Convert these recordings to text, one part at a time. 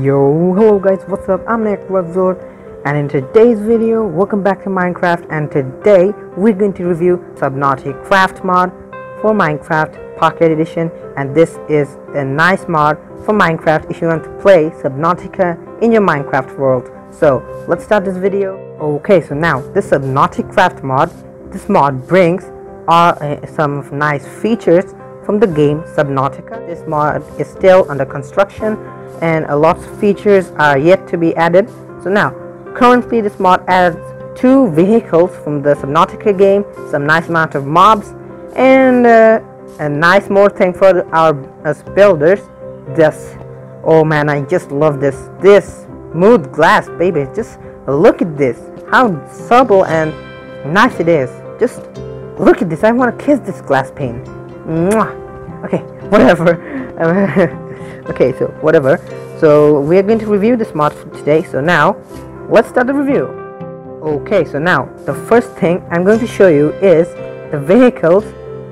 Yo, hello guys, what's up? I'm NecroFzort, and in today's video, welcome back to Minecraft, and today we're going to review Subnautica craft mod for Minecraft Pocket Edition. And this is a nice mod for Minecraft if you want to play Subnautica in your Minecraft world. So let's start this video. Okay, so now this Subnautica craft mod, this mod brings some nice features from the game Subnautica. This mod is still under construction and a lot of features are yet to be added. So now, currently this mod adds 2 vehicles from the Subnautica game, some nice amount of mobs, and a nice more thing for our builders. This, oh man, I just love this smooth glass, baby. Just look at this, how supple and nice it is. Just look at this, I want to kiss this glass pane. Mwah. Okay, whatever. Okay, so whatever. So we're going to review this mod for today. So now let's start the review. Okay, so now the first thing I'm going to show you is the vehicles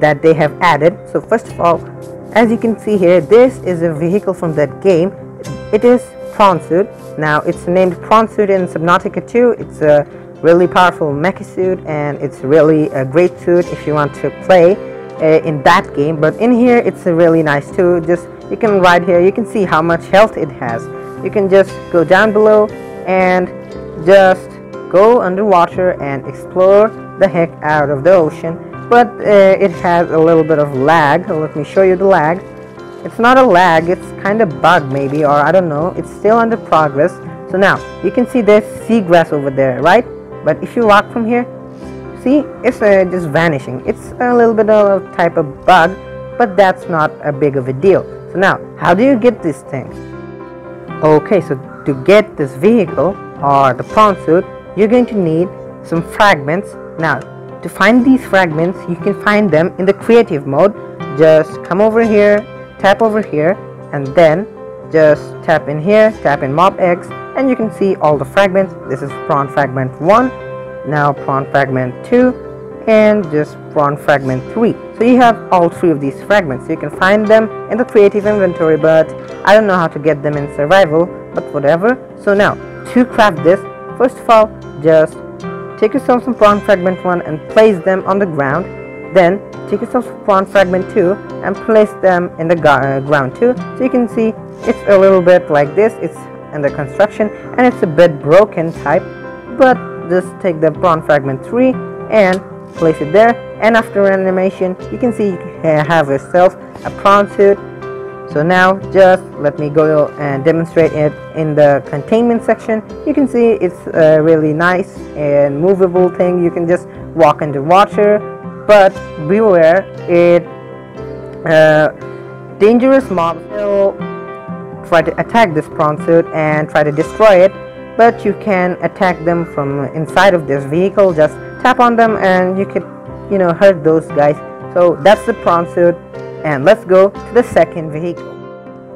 that they have added. So first of all, as you can see here, this is a vehicle from that game. It is prawn suit. Now it's named prawn suit in Subnautica 2. It's a really powerful mecha suit, and it's really a great suit if you want to play in that game. But in here it's a really nice too. Just you can ride here, you can see how much health it has. You can just go down below and just go underwater and explore the heck out of the ocean. But it has a little bit of lag. Let me show you the lag. It's not a lag, it's kind of bug maybe, or I don't know. It's still under progress. So now you can see there's seagrass over there, right? But if you walk from here, see, it's just vanishing. It's a little bit of a type of bug, but that's not a big of a deal. So now, how do you get this thing? Okay, so to get this vehicle or the prawn suit, you're going to need some fragments. Now, to find these fragments, you can find them in the creative mode. Just come over here, tap over here, and then just tap in here, tap in mob eggs, and you can see all the fragments. This is prawn fragment 1. Now prawn fragment 2, and just prawn fragment 3. So you have all 3 of these fragments. You can find them in the creative inventory, but I don't know how to get them in survival, but whatever. So now, to craft this, first of all, just take yourself some prawn fragment 1 and place them on the ground. Then take yourself some prawn fragment 2 and place them in the ground too. So you can see it's a little bit like this. It's under construction and it's a bit broken type, but just take the prawn fragment 3 and place it there, and after animation you can see you have yourself a prawn suit. So now just let me go and demonstrate it in the containment section. You can see it's a really nice and movable thing. You can just walk underwater, but beware, it dangerous mobs will try to attack this prawn suit and try to destroy it. But you can attack them from inside of this vehicle. Just tap on them and you could, you know, hurt those guys. So that's the prawn suit, and let's go to the second vehicle.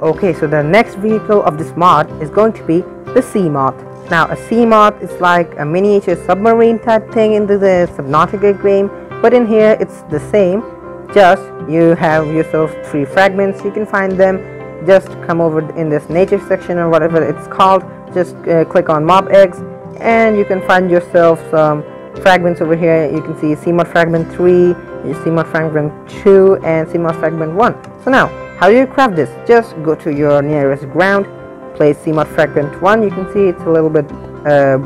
Okay, so the next vehicle of this mod is going to be the Seamoth. Now a Seamoth is like a miniature submarine type thing in the Subnautica game, but in here it's the same. Just you have yourself 3 fragments. You can find them. Just come over in this nature section or whatever it's called. Just click on mob eggs and you can find yourself some fragments over here. You can see Seamoth fragment 3, Seamoth fragment 2, and Seamoth fragment 1. So now, how do you craft this? Just go to your nearest ground, place Seamoth fragment 1. You can see it's a little bit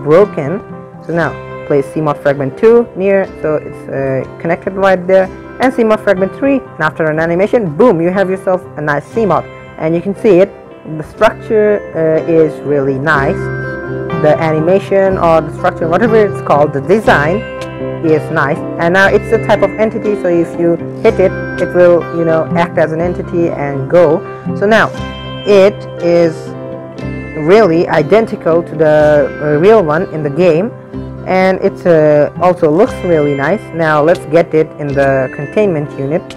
broken. So now, place Seamoth fragment 2 near, so it's connected right there, and Seamoth fragment 3. And after an animation, boom, you have yourself a nice Seamoth, and you can see it. The structure is really nice. The animation or the structure, whatever it's called, the design is nice. And now it's a type of entity, so if you hit it, it will, you know, act as an entity and go. So now it is really identical to the real one in the game, and it also looks really nice. Now let's get it in the containment unit.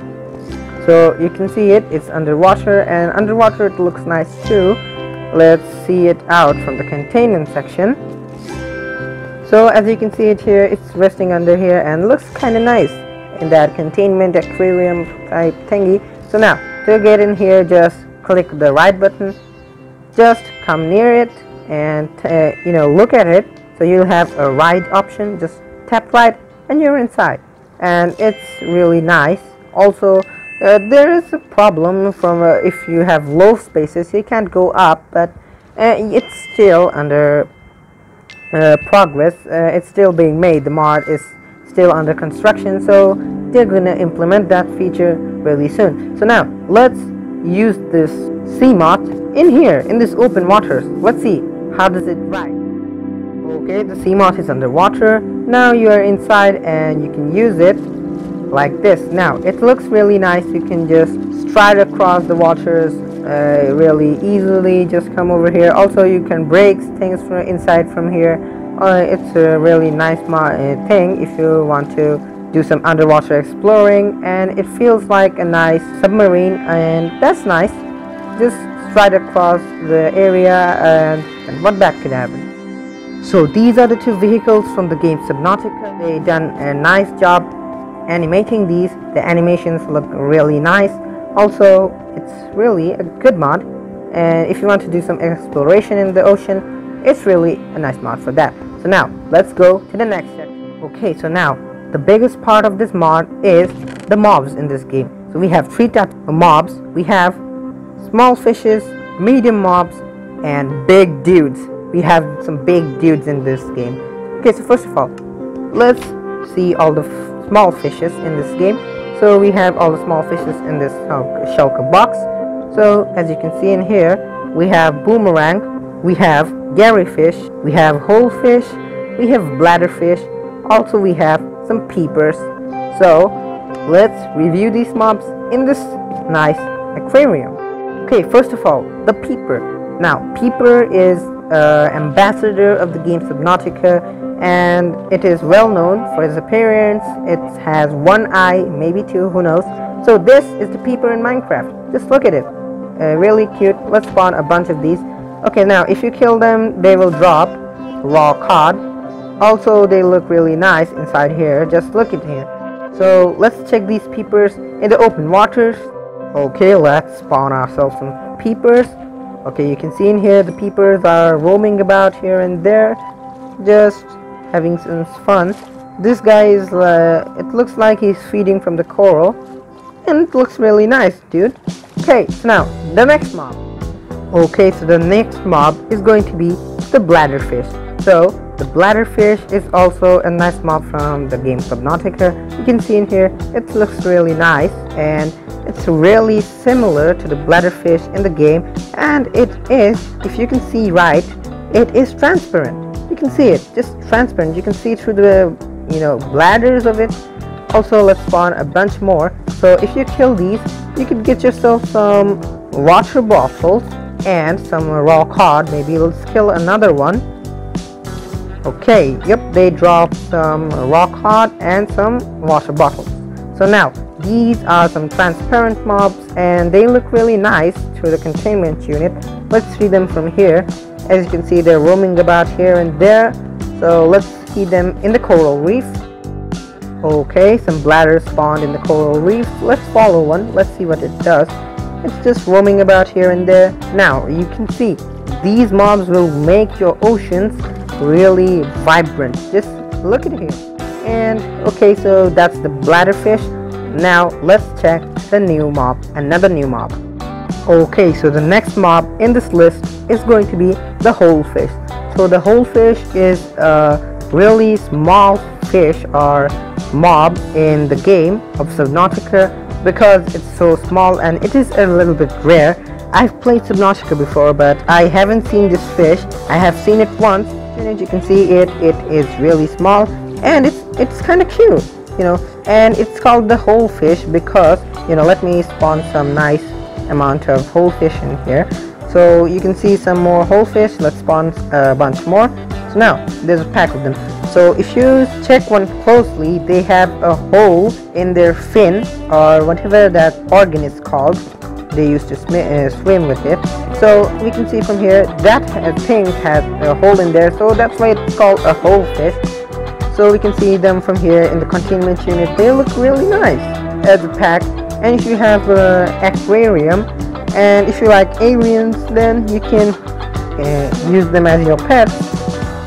So you can see it, it's underwater, and underwater it looks nice too. Let's see it out from the containment section. So as you can see it here, it's resting under here and looks kind of nice in that containment aquarium type thingy. So now, to get in here, just click the right button, just come near it and you know, look at it. So you'll have a ride option, just tap right and you're inside, and it's really nice. Also there is a problem from if you have low spaces, you can't go up, but it's still under progress. It's still being made. The mod is still under construction, so they're gonna implement that feature really soon. So now let's use this Seamoth in here in this open waters. Let's see how does it ride. Okay, the Seamoth is underwater. Now you are inside and you can use it like this. Now it looks really nice. You can just stride across the waters really easily. Just come over here. Also you can break things from inside from here. It's a really nice thing if you want to do some underwater exploring, and it feels like a nice submarine, and that's nice. Just stride across the area, and what bad could happen? So these are the two vehicles from the game Subnautica. They done a nice job animating these. The animations look really nice. Also it's really a good mod, and if you want to do some exploration in the ocean, it's really a nice mod for that. So now let's go to the next section. Okay, so now the biggest part of this mod is the mobs in this game. So we have three types of mobs. We have small fishes, medium mobs, and big dudes. We have some big dudes in this game. Okay, so first of all, let's see all the small fishes in this game. So we have all the small fishes in this shulker box. So as you can see in here, we have boomerang, we have garyfish, we have hole fish, we have bladderfish, also we have some peepers. So let's review these mobs in this nice aquarium. Okay, first of all, the peeper. Now peeper is ambassador of the game Subnautica, and it is well known for its appearance. It has one eye, maybe two, who knows. So this is the peeper in Minecraft. Just look at it, really cute. Let's spawn a bunch of these. Okay, now if you kill them, they will drop raw cod. Also they look really nice inside here. Just look at here. So let's check these peepers in the open waters. Okay, let's spawn ourselves some peepers. Okay, you can see in here the peepers are roaming about here and there, just having some fun. This guy is, it looks like he's feeding from the coral, and it looks really nice, dude. Okay, so now, the next mob. Okay, so the next mob is going to be the bladderfish. So, the bladderfish is also a nice mob from the game Subnautica. You can see in here, it looks really nice, and it's really similar to the bladderfish in the game, and it is, if you can see right, it is transparent. You can see it, just transparent. You can see through the, you know, bladders of it. Also let's spawn a bunch more. So if you kill these, you could get yourself some water bottles and some raw cod. Maybe let's kill another one. Okay, yep, they dropped some raw cod and some water bottles. So now these are some transparent mobs, and they look really nice through the containment unit. Let's see them from here. As you can see, they're roaming about here and there. So let's see them in the coral reef. Okay, some bladders spawned in the coral reef. Let's follow one. Let's see what it does. It's just roaming about here and there. Now you can see these mobs will make your oceans really vibrant. Just look at here. And okay, so that's the bladderfish. Now let's check the new mob, another new mob. Okay, so the next mob in this list is going to be the hole fish. So the hole fish is a really small fish or mob in the game of Subnautica, because it's so small and it is a little bit rare. I've played Subnautica before, but I haven't seen this fish. I have seen it once, and as you can see, it is really small, and it's kind of cute, you know. And it's called the hole fish because, you know, let me spawn some nice amount of hole fish in here. So you can see some more hole fish. Let's spawn a bunch more. So now there's a pack of them. So if you check one closely, they have a hole in their fin or whatever that organ is called. They used to swim with it. So we can see from here that thing has a hole in there, so that's why it's called a hole fish. So we can see them from here in the containment unit. They look really nice as a pack. And if you have an aquarium, and if you like aliens, then you can and use them as your pets.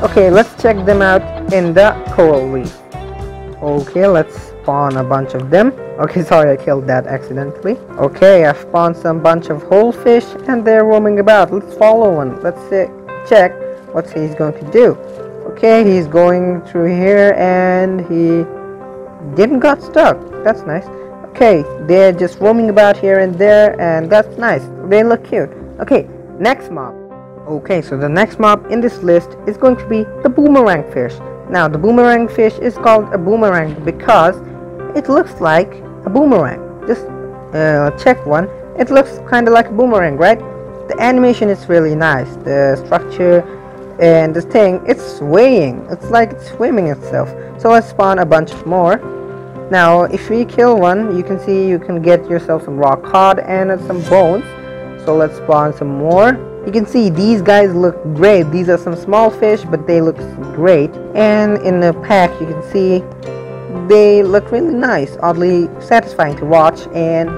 Okay, let's check them out in the coral reef. Okay, let's spawn a bunch of them. Okay, sorry, I killed that accidentally. Okay, I've spawned some bunch of hole fish and they're roaming about. Let's follow one. Let's check what he's going to do. Okay, he's going through here and he didn't got stuck. That's nice. Okay, they're just roaming about here and there, and that's nice. They look cute. Okay, next mob. Okay, so the next mob in this list is going to be the boomerang fish. Now, the boomerang fish is called a boomerang because it looks like a boomerang. Just check one. It looks kind of like a boomerang, right? The animation is really nice. The structure and the thing, it's swaying. It's like it's swimming itself. So let's spawn a bunch more. Now, if we kill one, you can see you can get yourself some raw cod and some bones. So let's spawn some more. You can see these guys look great. These are some small fish, but they look great. And in the pack, you can see they look really nice, oddly satisfying to watch, and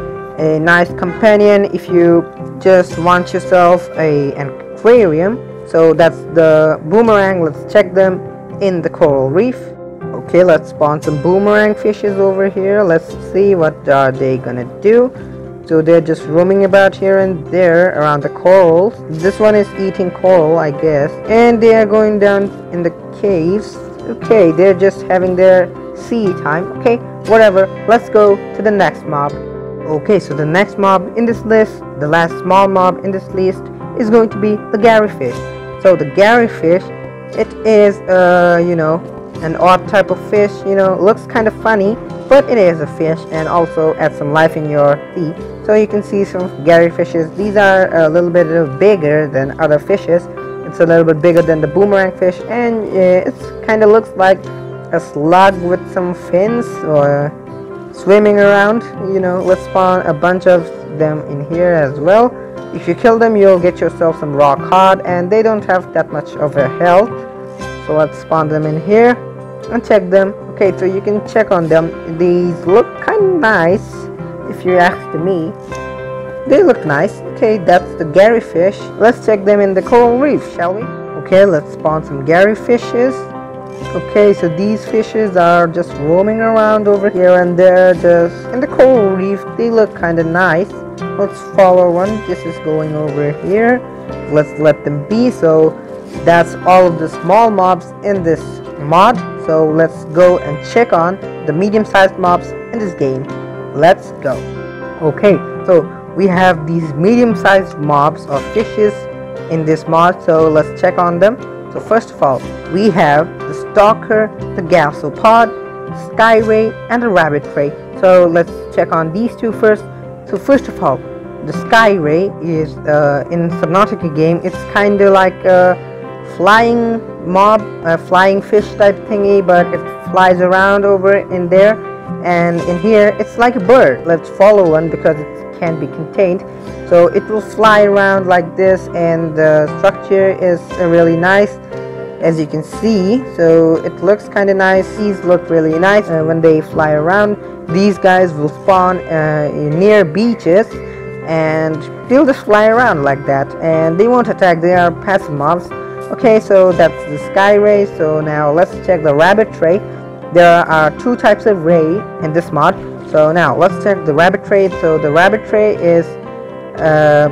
a nice companion if you just want yourself an aquarium. So that's the boomerang. Let's check them in the coral reef. Okay, let's spawn some boomerang fishes over here. Let's see what are they gonna do. So they're just roaming about here and there around the corals. This one is eating coral, I guess, and they are going down in the caves. Okay, they're just having their sea time. Okay, whatever, let's go to the next mob. Okay, so the next mob in this list, the last small mob in this list, is going to be the Garyfish. So the Garyfish, it is you know, an odd type of fish, you know, looks kind of funny, but it is a fish and also adds some life in your sea. So you can see some Garyfishes. These are a little bit bigger than other fishes. It's a little bit bigger than the boomerang fish, and it kind of looks like a slug with some fins or swimming around, you know. Let's spawn a bunch of them in here as well. If you kill them, you'll get yourself some raw cod, and they don't have that much of a health. So let's spawn them in here and check them. Okay, so you can check on them. These look kind of nice, if you ask me. They look nice. Okay, that's the Garyfish. Let's check them in the coral reef, shall we? Okay, let's spawn some Garyfishes. Okay, so these fishes are just roaming around over here and they're just in the coral reef. They look kind of nice. Let's follow one. This is going over here. Let's let them be. So that's all of the small mobs in this mod. So let's go and check on the medium-sized mobs in this game. Let's go. Okay, so we have these medium-sized mobs of fishes in this mod. So let's check on them. So first of all, we have the stalker, the gasopod, Skyray, and the Rabbitray. So let's check on these two first. So first of all, the Skyray is in Subnautica game. It's kind of like a flying mob, a flying fish type thingy, but it flies around over in there, and in here it's like a bird. Let's follow one because it can't be contained. So it will fly around like this, and the structure is really nice, as you can see. So it looks kind of nice. These look really nice when they fly around. These guys will spawn near beaches, and they'll just fly around like that, and they won't attack. They are passive mobs. Okay, so that's the Skyray. So now let's check the Rabbitray. There are two types of ray in this mod. So now let's check the Rabbitray. So the Rabbitray is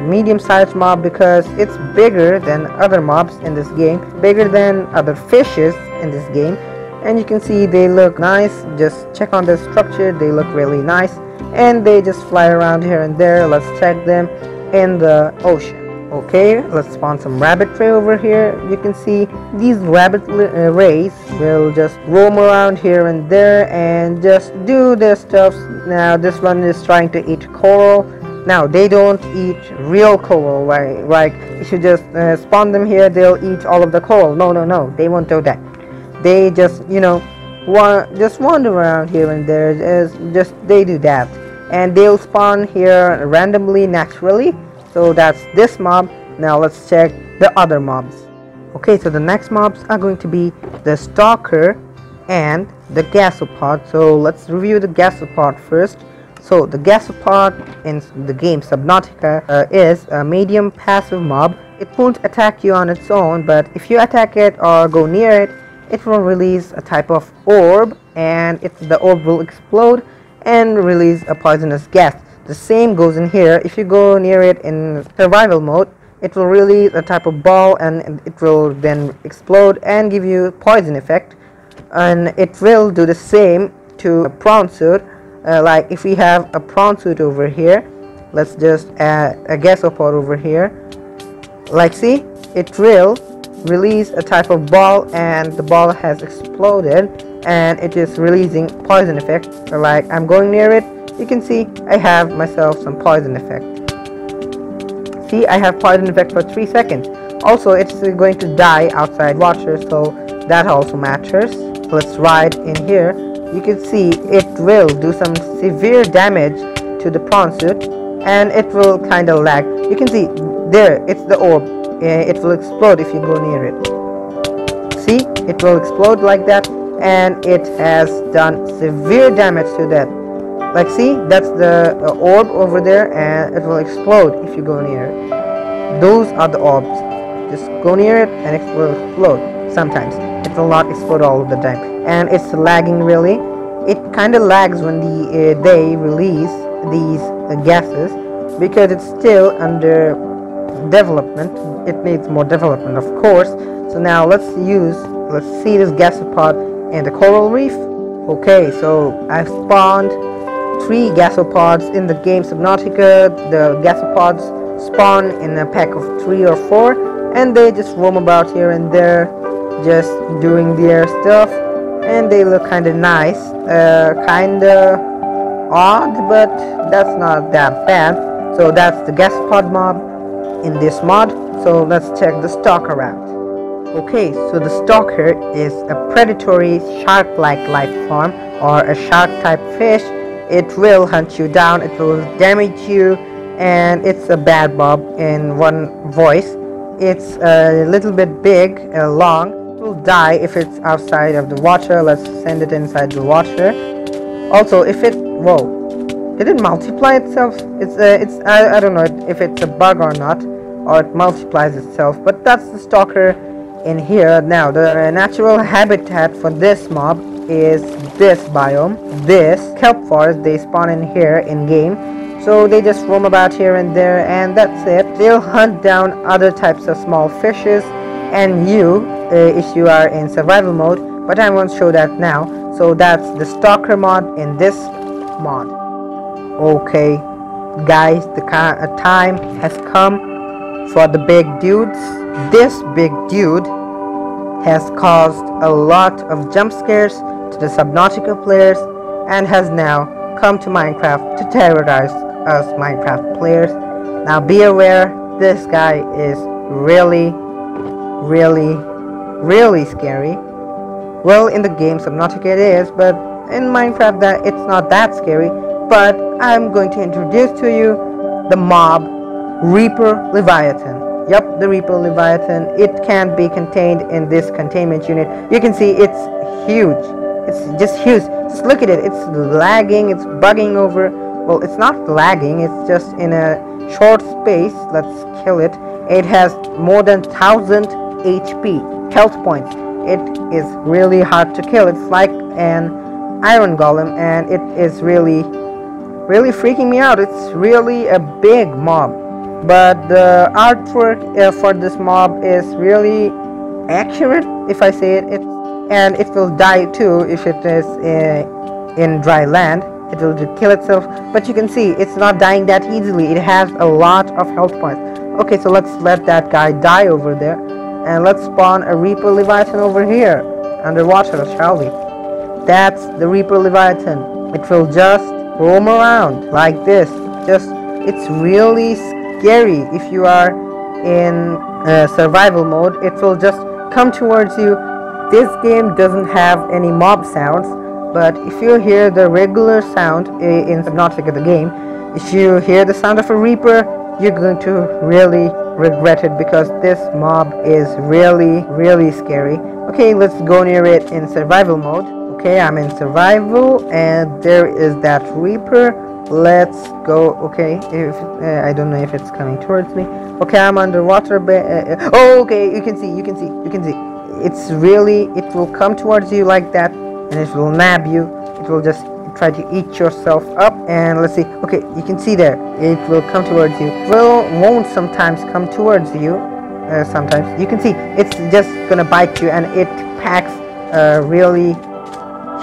medium-sized mob because it's bigger than other mobs in this game, bigger than other fishes in this game, and you can see they look nice. Just check on their structure. They look really nice, and they just fly around here and there. Let's check them in the ocean. Okay, let's spawn some Rabbitray over here. You can see these rays will just roam around here and there and just do their stuff. Now this one is trying to eat coral. Now they don't eat real coral, right? Like if you just spawn them here, they'll eat all of the coral. No, they won't do that. They just, you know, just wander around here and there. They do that, and they'll spawn here randomly, naturally. So that's this mob. Now let's check the other mobs. Okay, so the next mobs are going to be the stalker and the gasopod. So let's review the gasopod first. So the gasopod in the game Subnautica is a medium passive mob It won't attack you on its own, but if you attack it or go near it, it will release a type of orb, and the orb will explode and release a poisonous gas. The same goes in here. If you go near it in survival mode, it will release a type of ball, and it will then explode and give you poison effect. And it will do the same to a prawn suit. Like if we have a prawn suit over here, let's just add a gasopod over here. Like, see, it will release a type of ball, and the ball has exploded, and it is releasing poison effect. Like, I'm going near it, you can see I have myself some poison effect. See, I have poison effect for 3 seconds. Also, it's going to die outside water, so that also matters. Let's ride in here. You can see it will do some severe damage to the prawn suit, and it will kind of lag. You can see there, it's the orb. It will explode if you go near it. See, it will explode like that, and it has done severe damage to that. Like, see, that's the orb over there, and it will explode if you go near it. Those are the orbs. Just go near it and it will explode. Sometimes it will not explode all the time, and it's lagging. Really, it kind of lags when they release these gases, because it's still under development. It needs more development, of course. So now let's see this gasopod in the coral reef. Okay, so I spawned 3 gasopods in the game Subnautica. The gasopods spawn in a pack of 3 or 4, and they just roam about here and there, just doing their stuff, and they look kind of nice, kind of odd, but that's not that bad. So that's the gasopod mob in this mod. So let's check the stalker out. Okay, so the stalker is a predatory shark-like life form, or a shark-type fish. It will hunt you down, it will damage you, and it's a bad mob in one voice. It's a little bit big, long. It will die if it's outside of the water. Let's send it inside the water. Also, if it... whoa. Did it multiply itself? I don't know if it's a bug or not, or it multiplies itself, but that's the stalker in here. Now, the natural habitat for this mob is this biome, this kelp forest. They spawn in here in game, so they just roam about here and there, and that's it. They'll hunt down other types of small fishes, and you, if you are in survival mode, but I won't show that now. So that's the stalker mod in this mod. Okay guys, the time has come for the big dudes. This big dude has caused a lot of jump scares to the Subnautica players, and has now come to Minecraft to terrorize us Minecraft players. Now be aware, this guy is really scary. Well, in the game Subnautica it is, but in Minecraft that it's not that scary. But I'm going to introduce to you the mob Reaper Leviathan. Yep, the Reaper Leviathan. It can be contained in this containment unit. You can see it's huge. It's just huge. Just look at it. It's lagging. It's bugging over. Well, it's not lagging. It's just in a short space. Let's kill it. It has more than 1000 HP, health points. It is really hard to kill. It's like an iron golem, and it is really freaking me out. It's really a big mob, but the artwork for this mob is really accurate, if I say it. And it will die too if it is in dry land. It will kill itself, but you can see it's not dying that easily. It has a lot of health points. Okay, so let's let that guy die over there, and let's spawn a Reaper Leviathan over here underwater, shall we? That's the Reaper Leviathan. It will just roam around like this. It's really scary. If you are in survival mode, it will just come towards you. This game doesn't have any mob sounds, but if you hear the regular sound in Subnautica the game, if you hear the sound of a Reaper, you're going to really regret it, because this mob is really scary. Okay, let's go near it in survival mode. Okay, I'm in survival, and there is that Reaper. Let's go. Okay, if I don't know if it's coming towards me. Okay, I'm underwater. Oh, okay, you can see. It's really, it will come towards you like that, and it will nab you. It will just try to eat yourself up. And let's see. Okay, you can see there. It will come towards you. Won't sometimes come towards you. Sometimes you can see it's just gonna bite you, and it packs a really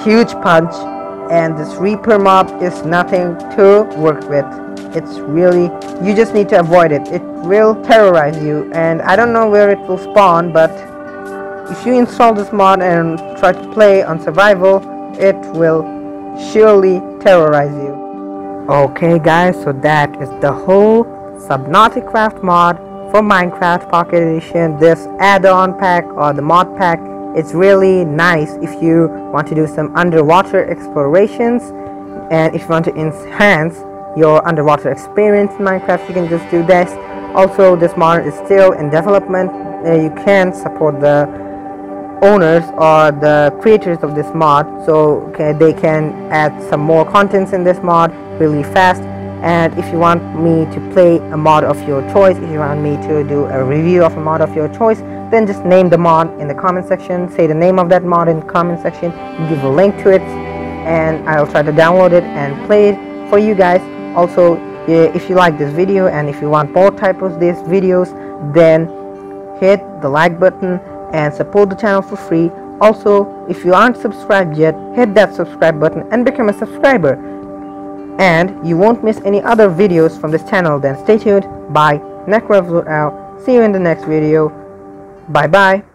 huge punch. And this Reaper mob is nothing to work with. It's really, you just need to avoid it. It will terrorize you, and I don't know where it will spawn, but if you install this mod and try to play on survival, it will surely terrorize you. Okay guys, so that is the whole Subnautica mod for Minecraft Pocket Edition. This add-on pack or the mod pack, it's really nice if you want to do some underwater explorations, and if you want to enhance your underwater experience in Minecraft, you can just do this. Also, this mod is still in development. You can support the owners or the creators of this mod, so they can add some more contents in this mod really fast. And if you want me to play a mod of your choice, if you want me to do a review of a mod of your choice, then just name the mod in the comment section, say the name of that mod in the comment section, give a link to it, and I'll try to download it and play it for you guys. Also, if you like this video and if you want more type of these videos, then hit the like button and support the channel for free. Also, if you aren't subscribed yet, hit that subscribe button and become a subscriber, and you won't miss any other videos from this channel. Then stay tuned. Bye. NecroFzort out. See you in the next video. Bye bye.